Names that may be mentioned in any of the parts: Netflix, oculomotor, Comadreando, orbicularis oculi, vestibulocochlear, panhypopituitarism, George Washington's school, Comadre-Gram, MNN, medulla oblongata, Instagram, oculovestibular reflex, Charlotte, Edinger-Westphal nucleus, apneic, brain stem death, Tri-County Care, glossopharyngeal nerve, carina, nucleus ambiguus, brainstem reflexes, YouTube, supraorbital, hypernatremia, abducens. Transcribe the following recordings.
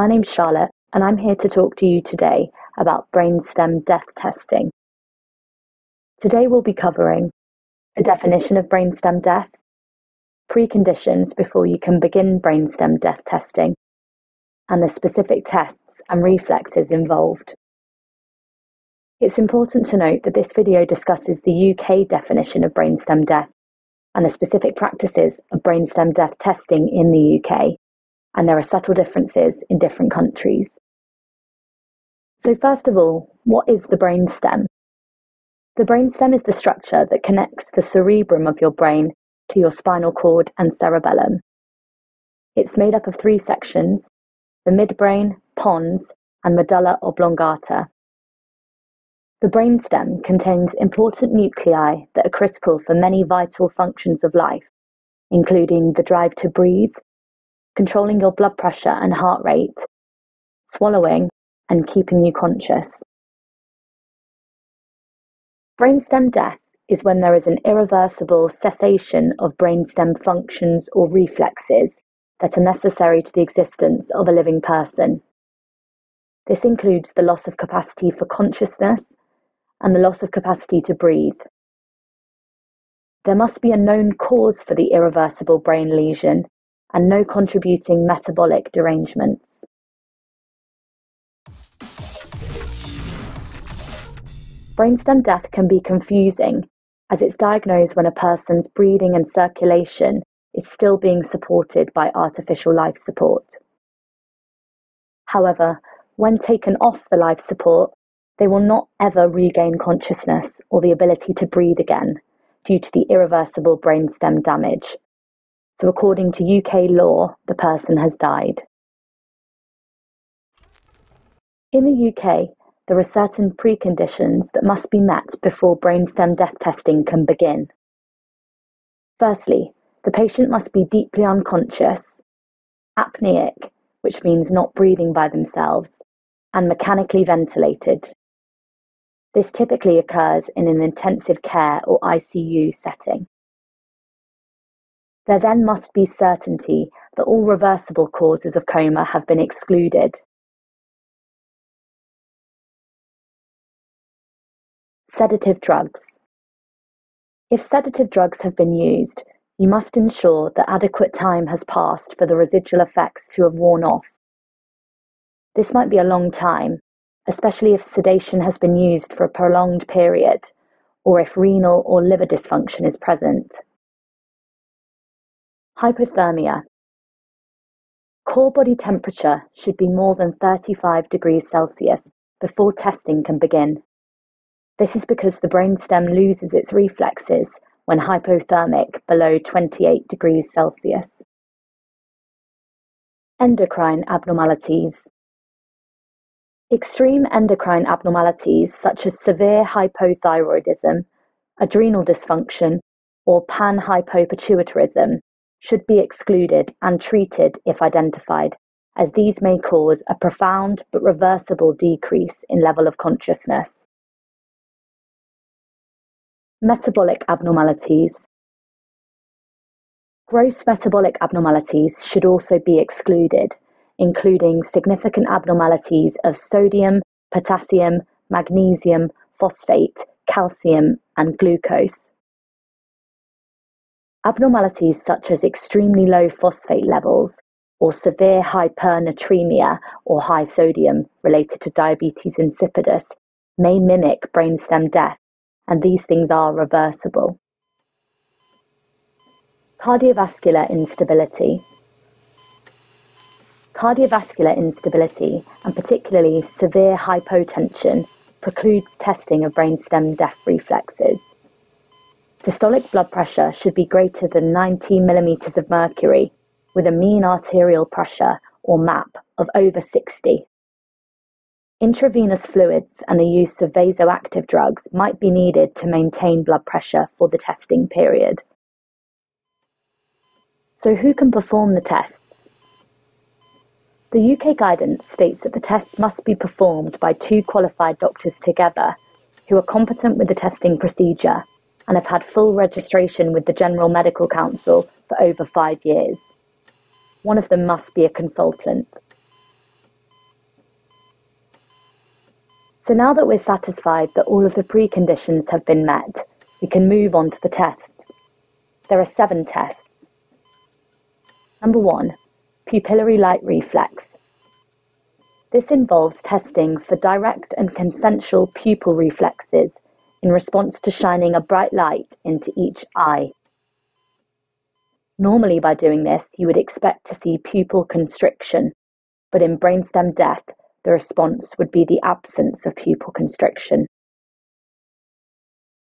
My name's Charlotte, and I'm here to talk to you today about brainstem depth testing. Today we'll be covering a definition of brainstem depth, preconditions before you can begin brainstem depth testing, and the specific tests and reflexes involved. It's important to note that this video discusses the UK definition of brainstem depth and the specific practices of brainstem depth testing in the UK, and there are subtle differences in different countries. So first of all, what is the brainstem? The brainstem is the structure that connects the cerebrum of your brain to your spinal cord and cerebellum. It's made up of three sections: the midbrain, pons, and medulla oblongata. The brainstem contains important nuclei that are critical for many vital functions of life, including the drive to breathe, controlling your blood pressure and heart rate, swallowing, and keeping you conscious. Brainstem death is when there is an irreversible cessation of brainstem functions or reflexes that are necessary to the existence of a living person. This includes the loss of capacity for consciousness and the loss of capacity to breathe. There must be a known cause for the irreversible brain lesion and no contributing metabolic derangements. Brainstem death can be confusing, as it's diagnosed when a person's breathing and circulation is still being supported by artificial life support. However, when taken off the life support, they will not ever regain consciousness or the ability to breathe again due to the irreversible brainstem damage. So according to UK law, the person has died. In the UK, there are certain preconditions that must be met before brainstem death testing can begin. Firstly, the patient must be deeply unconscious, apneic, which means not breathing by themselves, and mechanically ventilated. This typically occurs in an intensive care or ICU setting. There then must be certainty that all reversible causes of coma have been excluded. Sedative drugs. If sedative drugs have been used, you must ensure that adequate time has passed for the residual effects to have worn off. This might be a long time, especially if sedation has been used for a prolonged period, or if renal or liver dysfunction is present. Hypothermia. Core body temperature should be more than 35 degrees Celsius before testing can begin. This is because the brainstem loses its reflexes when hypothermic below 28 degrees Celsius. Endocrine abnormalities. Extreme endocrine abnormalities such as severe hypothyroidism, adrenal dysfunction, or panhypopituitarism should be excluded and treated if identified, as these may cause a profound but reversible decrease in level of consciousness. Metabolic abnormalities. Gross metabolic abnormalities should also be excluded, including significant abnormalities of sodium, potassium, magnesium, phosphate, calcium, and glucose. Abnormalities such as extremely low phosphate levels or severe hypernatremia or high sodium related to diabetes insipidus may mimic brainstem death, and these things are reversible. Cardiovascular instability. Cardiovascular instability, and particularly severe hypotension, precludes testing of brainstem death reflexes. Systolic blood pressure should be greater than 90 millimeters of mercury, with a mean arterial pressure, or MAP, of over 60. Intravenous fluids and the use of vasoactive drugs might be needed to maintain blood pressure for the testing period. So who can perform the tests? The UK guidance states that the tests must be performed by two qualified doctors together who are competent with the testing procedure and have had full registration with the General Medical Council for over 5 years. One of them must be a consultant. So now that we're satisfied that all of the preconditions have been met, we can move on to the tests. There are 7 tests. Number 1, pupillary light reflex. This involves testing for direct and consensual pupil reflexes in response to shining a bright light into each eye. Normally by doing this, you would expect to see pupil constriction, but in brainstem death, the response would be the absence of pupil constriction.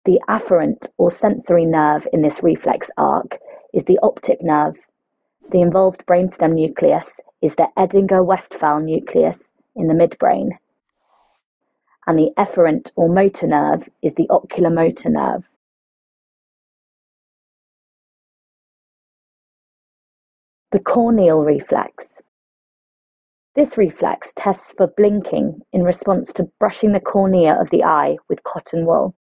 The afferent or sensory nerve in this reflex arc is the optic nerve. The involved brainstem nucleus is the Edinger-Westphal nucleus in the midbrain, and the efferent or motor nerve is the oculomotor nerve. The corneal reflex. This reflex tests for blinking in response to brushing the cornea of the eye with cotton wool.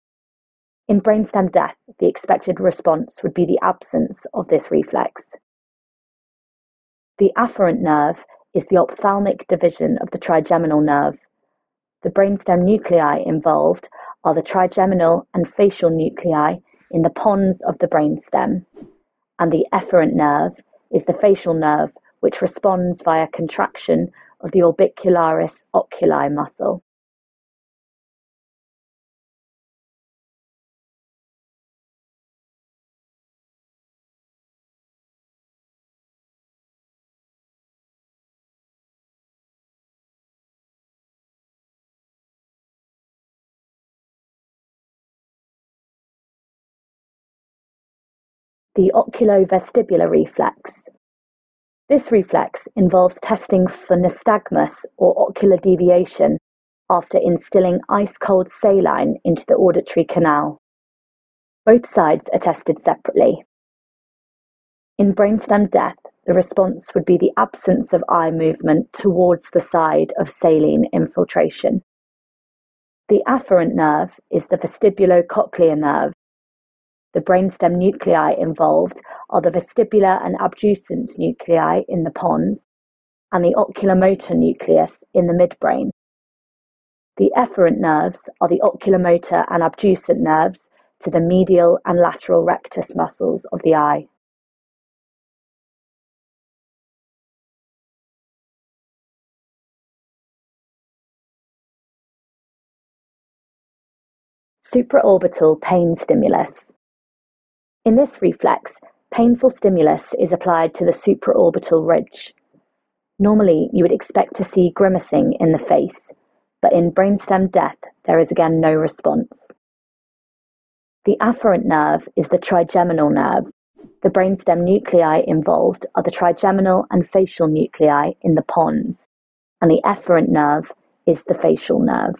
In brainstem death, the expected response would be the absence of this reflex. The afferent nerve is the ophthalmic division of the trigeminal nerve. The brainstem nuclei involved are the trigeminal and facial nuclei in the pons of the brainstem, and the efferent nerve is the facial nerve which responds via contraction of the orbicularis oculi muscle. The oculovestibular reflex. This reflex involves testing for nystagmus or ocular deviation after instilling ice-cold saline into the auditory canal. Both sides are tested separately. In brainstem death, the response would be the absence of eye movement towards the side of saline infiltration. The afferent nerve is the vestibulocochlear nerve. The brainstem nuclei involved are the vestibular and abducens nuclei in the pons and the oculomotor nucleus in the midbrain. The efferent nerves are the oculomotor and abducent nerves to the medial and lateral rectus muscles of the eye. Supraorbital pain stimulus. In this reflex, painful stimulus is applied to the supraorbital ridge. Normally, you would expect to see grimacing in the face, but in brainstem death, there is again no response. The afferent nerve is the trigeminal nerve. The brainstem nuclei involved are the trigeminal and facial nuclei in the pons, and the efferent nerve is the facial nerve.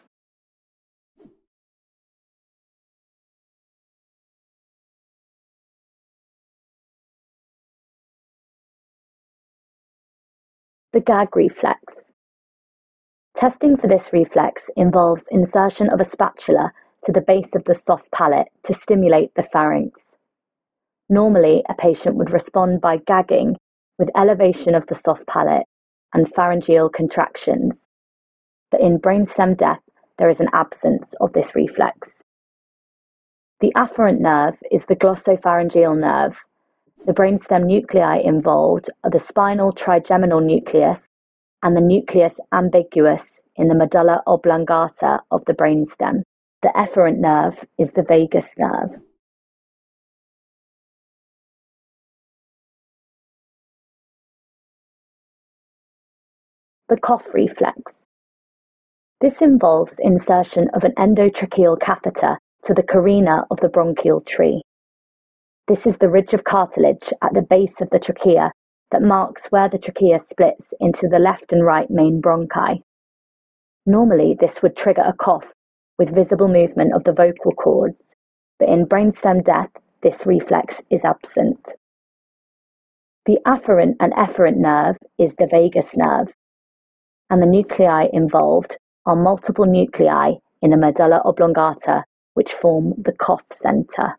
The gag reflex. Testing for this reflex involves insertion of a spatula to the base of the soft palate to stimulate the pharynx. Normally, a patient would respond by gagging with elevation of the soft palate and pharyngeal contractions, but in brainstem death, there is an absence of this reflex. The afferent nerve is the glossopharyngeal nerve. The brainstem nuclei involved are the spinal trigeminal nucleus and the nucleus ambiguus in the medulla oblongata of the brainstem. The efferent nerve is the vagus nerve. The cough reflex. This involves insertion of an endotracheal catheter to the carina of the bronchial tree. This is the ridge of cartilage at the base of the trachea that marks where the trachea splits into the left and right main bronchi. Normally, this would trigger a cough with visible movement of the vocal cords, but in brainstem death, this reflex is absent. The afferent and efferent nerve is the vagus nerve, and the nuclei involved are multiple nuclei in the medulla oblongata, which form the cough center.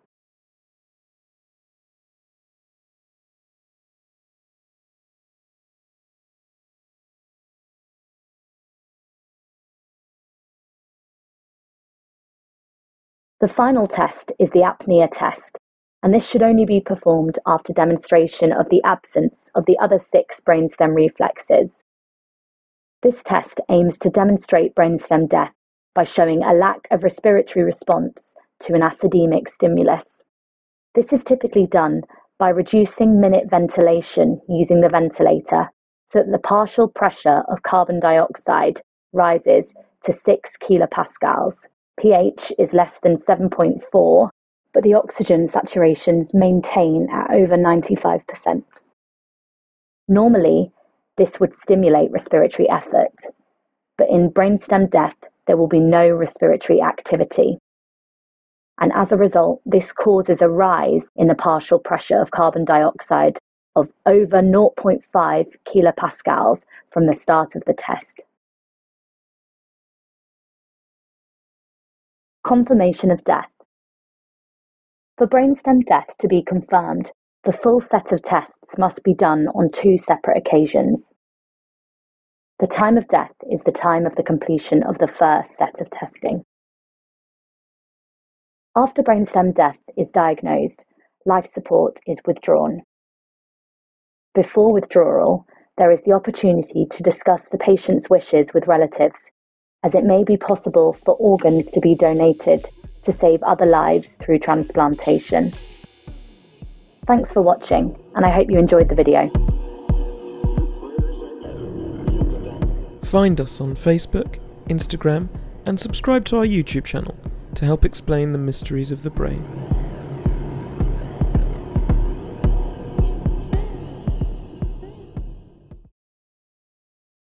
The final test is the apnea test, and this should only be performed after demonstration of the absence of the other 6 brainstem reflexes. This test aims to demonstrate brainstem death by showing a lack of respiratory response to an acidemic stimulus. This is typically done by reducing minute ventilation using the ventilator so that the partial pressure of carbon dioxide rises to 6 kilopascals. pH is less than 7.4, but the oxygen saturations maintain at over 95%. Normally, this would stimulate respiratory effort, but in brainstem death, there will be no respiratory activity. And as a result, this causes a rise in the partial pressure of carbon dioxide of over 0.5 kilopascals from the start of the test. Confirmation of death. For brainstem death to be confirmed, the full set of tests must be done on 2 separate occasions. The time of death is the time of the completion of the first set of testing. After brainstem death is diagnosed, life support is withdrawn. Before withdrawal, there is the opportunity to discuss the patient's wishes with relatives, as it may be possible for organs to be donated to save other lives through transplantation. Thanks for watching, and I hope you enjoyed the video. Find us on Facebook, Instagram, and subscribe to our YouTube channel to help explain the mysteries of the brain.